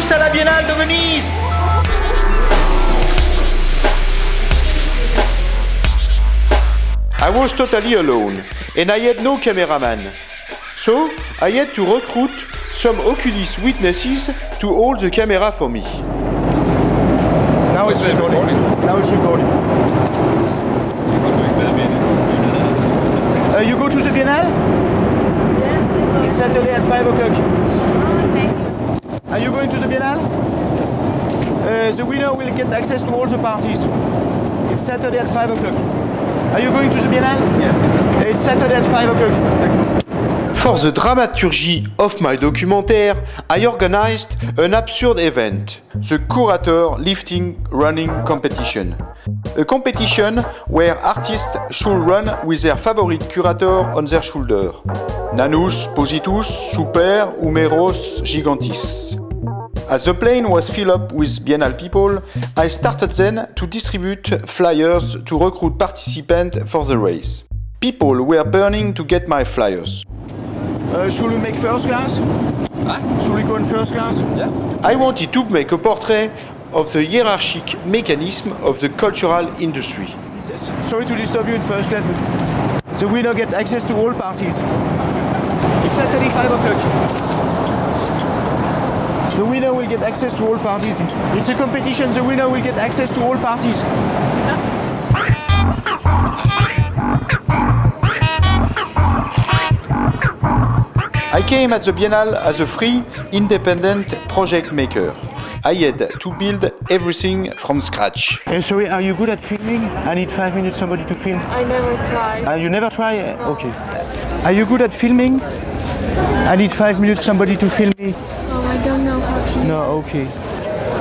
tous à la Biennale de Venise. I was totally alone, and I had no cameraman. So I had to recruit some oculist witnesses to hold the camera for me. Now it's recording. Now it's recording. You go to the Biennale? Yes. It's Saturday at 5 o'clock. Oh, thank you. Are you going to the Biennale? Yes. The winner will get access to all the parties. It's Saturday at 5 o'clock. Are you going to the Biennale? Yes. It's Saturday at 5 o'clock. For the dramaturgy of my documentary, I organized an absurd event, the curator lifting running competition. A competition where artists should run with their favorite curator on their shoulder. Nanus Positus Super Humeros Gigantis. As the plane was filled up with Biennale people, I started then to distribute flyers to recruit participants for the race. People were burning to get my flyers. Should we make first class? Huh? Should we go in first class? Yeah. I wanted to make a portrait of the hierarchic mechanism of the cultural industry. Sorry to disturb you in first class, but the winner gets access to all parties. It's Saturday 5 o'clock. The winner will get access to all parties. It's a competition, the winner will get access to all parties. I came at the Biennale as a free, independent project maker. I had to build everything from scratch. Sorry, are you good at filming? I need 5 minutes somebody to film. I never try. You never try? No. Okay. Are you good at filming? I need 5 minutes somebody to film me. Oh, I don't know how to use. No, okay.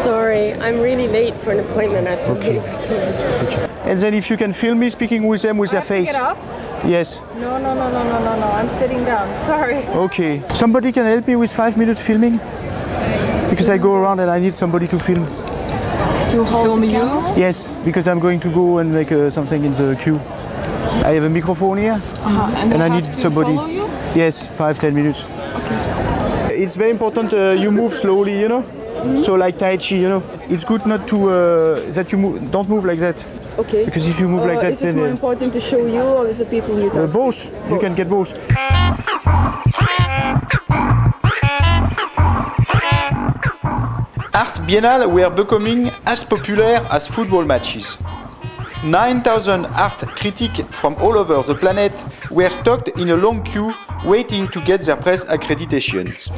Sorry, I'm really late for an appointment. I've been okay. And then if you can film me speaking with them with their face. Yes. No, no, no, no, no, no, no. I'm sitting down. Sorry. Okay. Somebody can help me with 5 minute filming? Because I go around and I need somebody to film. To hold you? Yes, because I'm going to go and make something in the queue. I have a microphone here, and I need somebody. Yes, 5–10 minutes. Okay. It's very important you move slowly, you know. So like Tai Chi, you know. It's good not to that you move. Don't move like that. Okay. Because if you move like that, is it more important to show you or is the people you talk to? Both. You can get both. Art Biennale were becoming as popular as football matches. 9,000 art critics from all over the planet were stuck in a long queue waiting to get their press accreditations.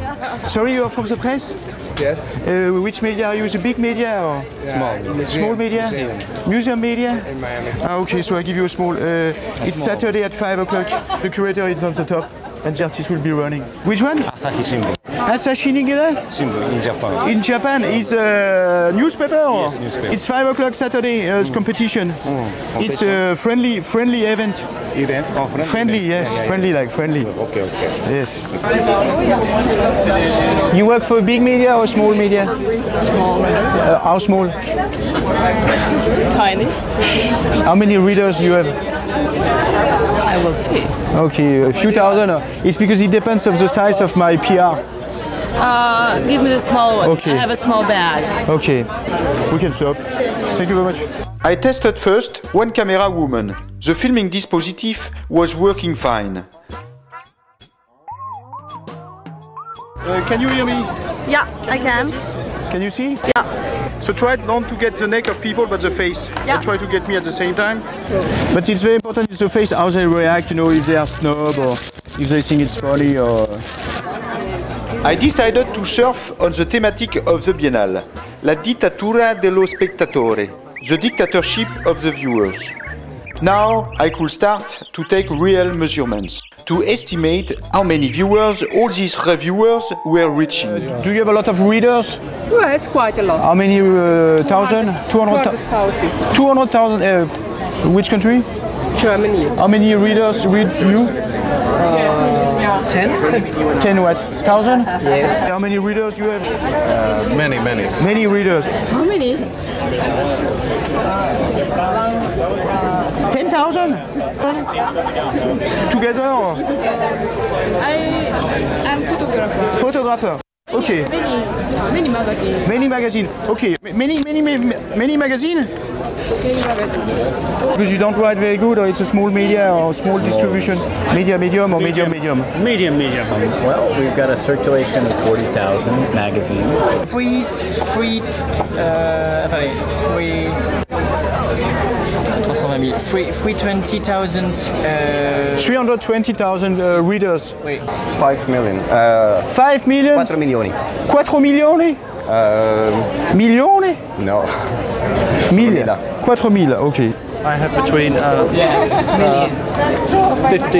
Sorry, you are from the press? Yes. Which media are you? Is it big media or small? Small media? Museum media? In Miami. Ah, okay, so I give you a small. It's Saturday at 5 o'clock. The curator is on the top and the artist will be running. Which one? Asahi Shimbun. Asahi Shimbun in Japan. In Japan is a newspaper? Yes, newspaper. It's 5 o'clock Saturday, it's competition. It's a friendly event. Event? Oh, friendly, yes. Yeah, yeah, friendly, yeah. Like friendly. Okay, okay. Yes. You work for big media or small media? Small. How small? Tiny. How many readers do you have? I will see. Okay, a few thousand. It's because it depends on the size of my PR. Give me the small one. Okay. I have a small bag. Okay, we can stop. Thank you very much. I tested first one camera woman. The filming dispositif was working fine. Can you hear me? Yeah, I can. Can you see? Yeah. So try not to get the neck of people but the face. Yeah. They try to get me at the same time. But it's very important, it's the face, how they react, you know, if they are snob or if they think it's funny or... I decided to surf on the thematic of the Biennale. La Dittatura dello Spectatore. The dictatorship of the viewers. Now I could start to take real measurements. To estimate how many viewers all these reviewers were reaching. Do you have a lot of readers? Yes, quite a lot. How many thousand? 200,000. 200,000. Which country? Germany. How many readers read you? 10. 10 what? 1,000? Yes. How many readers you have? Many, many. Many readers. How many? 10,000? Together? I'm a photographer. Photographer. Okay. Many magazine. Many magazine. Okay. Many magazine. Many magazine. Because you don't write very good, or it's a small media or small distribution. Media medium or medium. Medium. Well, we've got a circulation of 40,000 magazines. Three 320,000 readers. Wait. 5 million. 5 million? 4 milioni. 4 milioni? Milioni? No. 4 mila, okay. I have between 50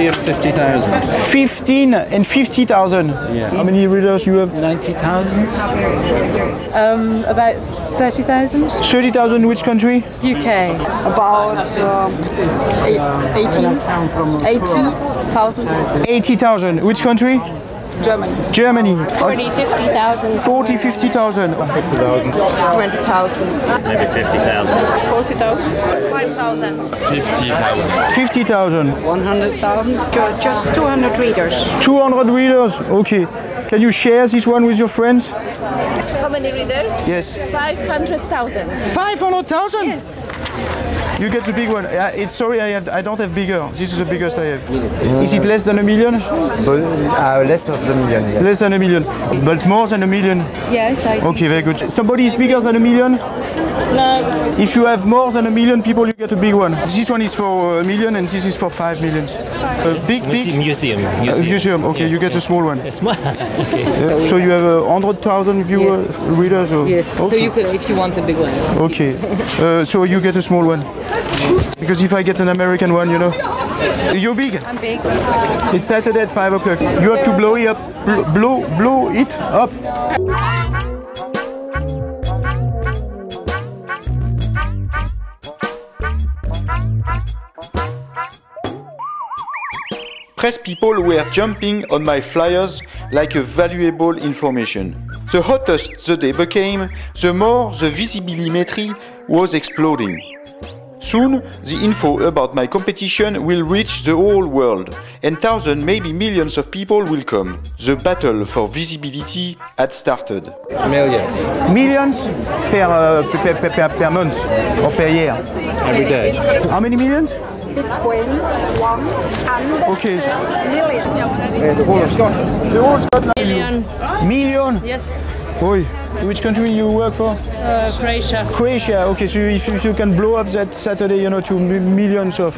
and 50,000. 15 and 50,000? Yeah. How many readers you have? 90,000. About 30,000. 30,000, which country? UK. About 80,000. 80,000, which country? Germany. 40,000, 50,000. 40,000, 50,000. 50,000. 20,000. Maybe 50,000. 40,000. 5,000. 50,000. 50,000. 100,000. Just 200 readers. 200 readers. Okay. Can you share this one with your friends? How many readers? Yes. 500,000. 500,000. Yes. You get the big one. It's sorry, I don't have bigger. This is the biggest I have. Is it less than 1 million? Less than 1 million. Yes. Less than 1 million, but more than 1 million. Yes, I see. Okay, very good. Somebody is bigger than 1 million? No. If you have more than 1 million people, you get a big one. This one is for 1 million, and this is for 5 million. Big museum. Okay, yeah, you get a small one. A small. Okay. So you have 100,000 viewers, yes. Readers. Or? Yes. Okay. So you could, if you want, a big one. Okay. So you get a small one. Because if I get an American one, you know. You're big? I'm big. It's Saturday at 5 o'clock. You have to blow it up. Press people were jumping on my flyers like a valuable information. The hottest the day became, the more the visibility was exploding. Soon, the info about my competition will reach the whole world, and thousands, maybe millions of people will come. The battle for visibility had started. Millions. Millions per month or per year. Every day. How many millions? Between 1 and 2 okay. Million. The whole of Scotland. The whole of Scotland. Million. Million? Yes. Oy. Which country you work for? Croatia. Croatia, okay, so if you can blow up that Saturday, you know, to millions of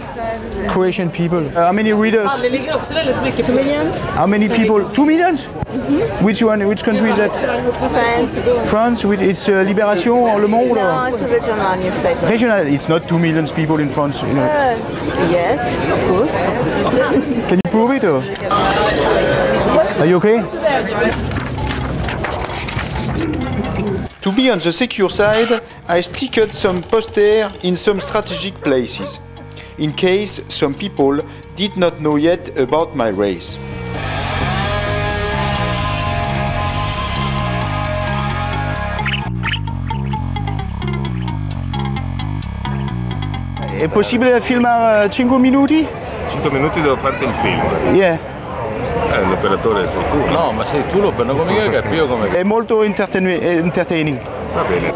Croatian people. How many readers? Millions. How many people? 2 millions? Mm-hmm. Which country is that? France. France, it's Liberation or Le Monde? No, it's a regional newspaper. Regional, it's not 2 million people in France, you know. Yes, of course. Can you prove it? Or? Are you okay? To be on the secure side, I stickered some posters in some strategic places, in case some people did not know yet about my race. È possibile filmare 5 minuti? 5 minuti devo farti il film. Yeah. L'operatore sei tu? No, ma sei tu l'operatore, come che capisco come... È molto entertaining. Va bene.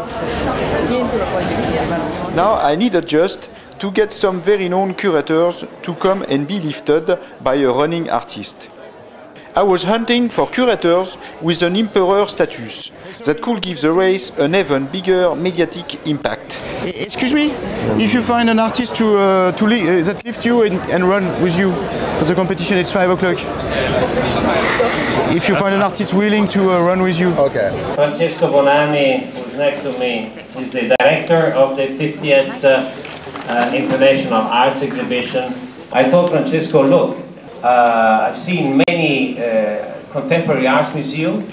Now I needed just to get some very known curators to come and be lifted by a running artist. I was hunting for curators with an emperor status that could give the race an even bigger mediatic impact. Excuse me, if you find an artist that lifts you and run with you for the competition, it's 5 o'clock. If you find an artist willing to run with you. Okay. Francesco Bonami, who's next to me, is the director of the 50th International Arts Exhibition. I told Francesco, look, I've seen many contemporary arts museums.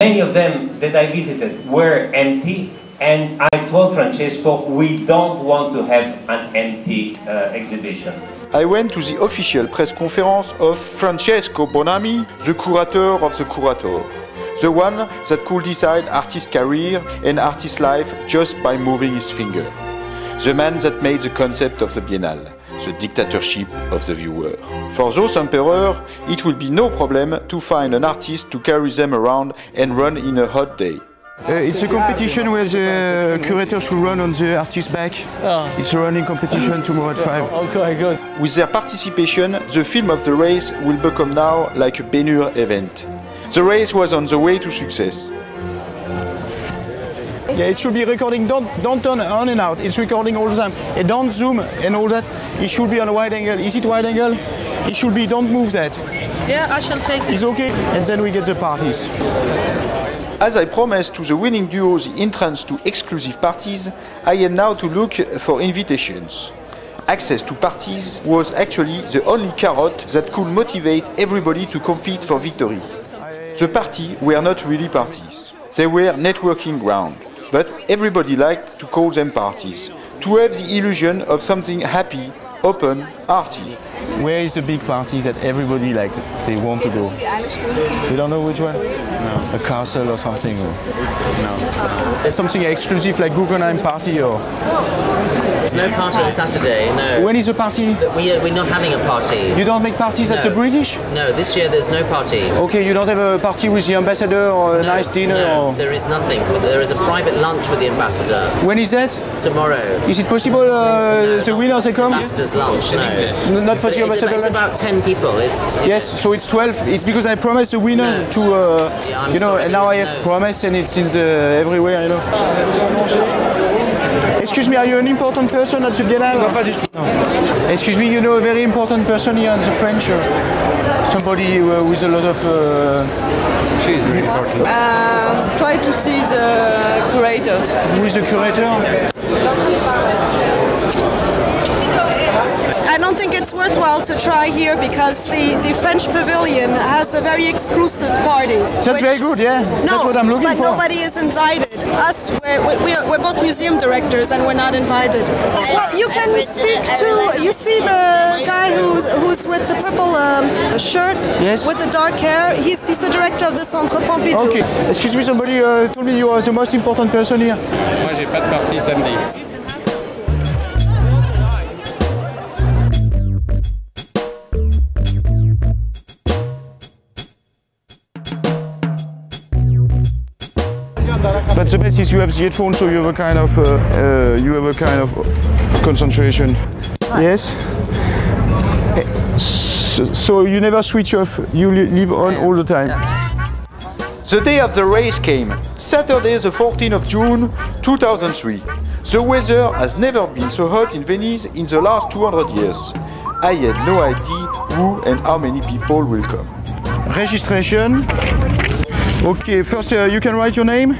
Many of them that I visited were empty, and I told Francesco, we don't want to have an empty exhibition. I went to the official press conference of Francesco Bonami, the curator of the curator, the one that could decide artist's career and artist's life just by moving his finger, the man that made the concept of the Biennale. the dictatorship of the viewer. For those emperors, it would be no problem to find an artist to carry them around and run in a hot day. It's a competition where the curators will run on the artist's back. It's a running competition tomorrow at 5. Okay, good. With their participation, the film of the race will become now like a Ben-Hur event. The race was on the way to success. Yeah, it should be recording, don't turn on and out, it's recording all the time. And don't zoom and all that, it should be on a wide angle. Is it wide angle? It should be, don't move that. Yeah, I shall take it. It's okay, and then we get the parties. As I promised to the winning duo the entrance to exclusive parties, I had now to look for invitations. Access to parties was actually the only carrot that could motivate everybody to compete for victory. The parties were not really parties. They were networking ground, but everybody liked to call them parties, to have the illusion of something happy, open, arty. Where is the big party that everybody likes? They want to go. You don't know which one? No. A castle or something? Or... No. There's something exclusive like Guggenheim party or... There's no party on Saturday, no. When is the party? We're not having a party. You don't make parties at the British? No, this year there's no party. Okay, you don't have a party with the ambassador or a nice dinner? No, or... there is nothing. There is a private lunch with the ambassador. When is that? Tomorrow. Is it possible the winners they come? Ambassador's lunch, no. Not for the ambassador. It's about 10 people. It's yes, so it's 12. It's because I promised the winner to, yeah, you know, and now I have promised, and it's in the everywhere, you know. Excuse me, are you an important person at the Biennale? No. Excuse me, you know a very important person here in the French. Somebody with a lot of. She is very important. Try to see the curators. Who is the curator? I don't think it's worthwhile to try here because the French pavilion has a very exclusive party. That's very good, yeah. No, that's what I'm looking for. But nobody is invited. Us, we're both museum directors and we're not invited. Well, you can speak to, you see the guy who's with the purple shirt, yes, with the dark hair, he's the director of the Centre Pompidou. Okay, excuse me, somebody told me you are the most important person here. Moi, j'ai pas de partie samedi. But the best is you have the headphones, so you have a kind of concentration. Right. Yes. So you never switch off. You live on all the time. The day of the race came, Saturday, the 14th of June, 2003. The weather has never been so hot in Venice in the last 200 years. I had no idea who and how many people will come. Registration. Okay, first you can write your name.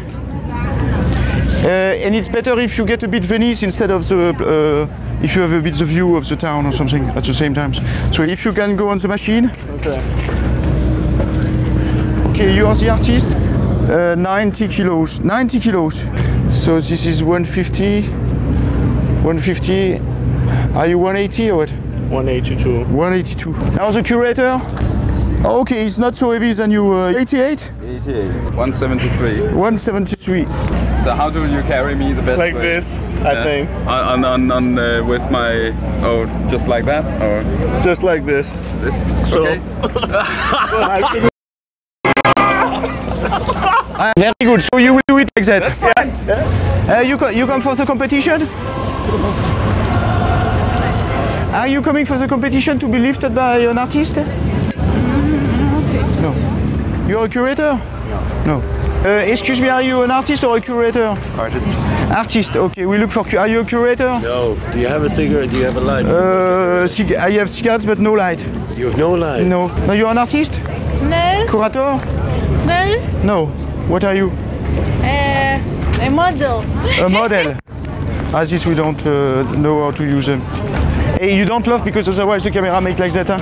And it's better if you get a bit Venice instead of the... if you have a bit the view of the town or something at the same time. So if you can go on the machine. Okay. Okay, you are the artist. 90 kilos. 90 kilos. So this is 150. 150. Are you 180 or what? 182. 182. Now the curator. Okay, it's not so heavy than you. 88? 88. 173. 173. So how do you carry me the best way? Like this, I think. On with my... Oh, just like that? Or just like this. This? So. Okay. Very good, so you will do it like that. That's fine. Yeah. You come for the competition? Are you coming for the competition to be lifted by an artist? No. You're a curator? No. No. Excuse me, are you an artist or a curator? Artist. Artist, okay, we look for... Are you a curator? No. Do you have a cigarette? Do you have a light? I have cigarettes, but no light. You have no light? No. No, you're an artist? No. Curator? No. No. What are you? A model. A model. As this, we don't know how to use them. Hey, you don't laugh because otherwise the camera makes like that, huh?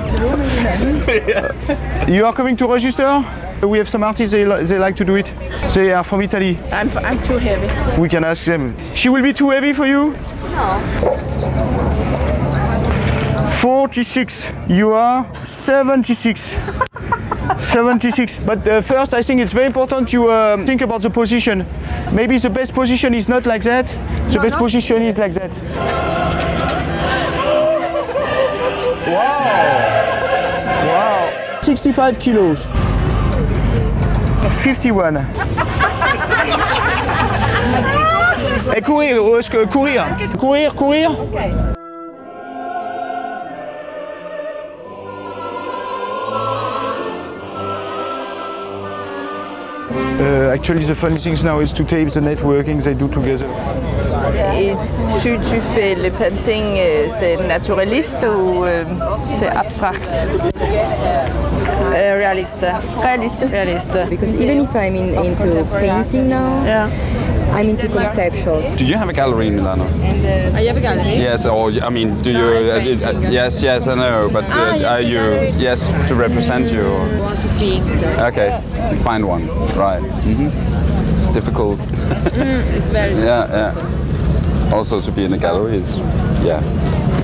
You are coming to register? We have some artists, they like to do it. They are from Italy. I'm too heavy. We can ask them. She will be too heavy for you? No. 46. You are 76. 76. But first, I think it's very important you think about the position. Maybe the best position is not like that. The best position is like that. Wow! Wow! 65 kilos. 51. Et courir, courir. Courir, courir. Okay. Actually, the funny thing now is to tape the networking they do together. Et tu fais le painting, c'est naturaliste ou c'est abstract? Realist. Realist. Realist. Because even if I'm into painting now, I'm into conceptuals. Do you have a gallery in Milano? I have a gallery. Yes, or I mean, do you? Yes, yes, I know. But are you? Yes, to represent you. I want to think. Okay, you find one, right? Mm-hmm. It's difficult. It's very difficult. Yeah, yeah. Also, to be in a gallery is, yeah.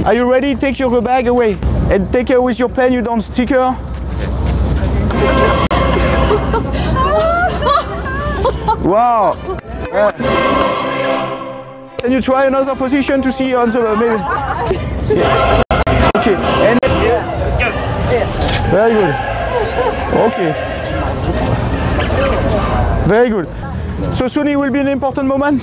Are you ready? Take your bag away and take her with your pen. You don't stick her. Wow! Yeah. Can you try another position to see on the maybe? Yeah. Okay. And yeah. Very good. Okay. Very good. So soon it will be an important moment.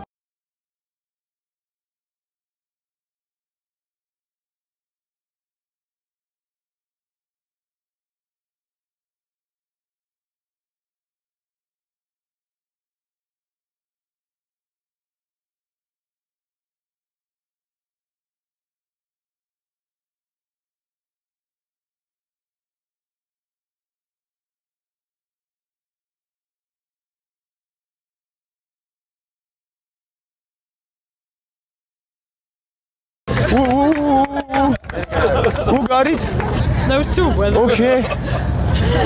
Who got it? Those two. Okay.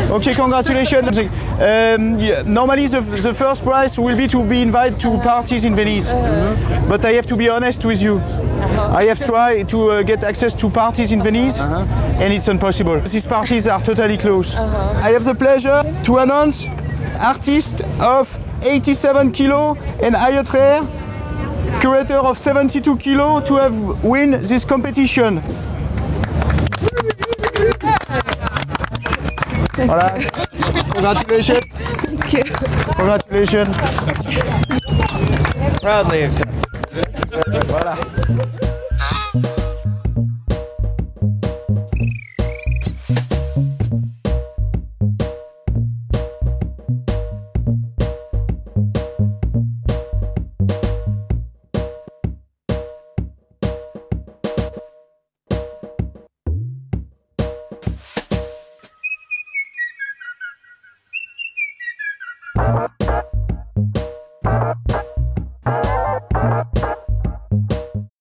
Okay, congratulations. Yeah, normally the first prize will be to be invited to parties in Venice. But I have to be honest with you. I have tried to get access to parties in Venice and it's impossible. These parties are totally closed. I have the pleasure to announce artist of 87 kilo and higher rare, curator of 72 kilo to have win this competition. Voilà. Congratulations. Thank you. Congratulations. Proudly accepted. Voilà.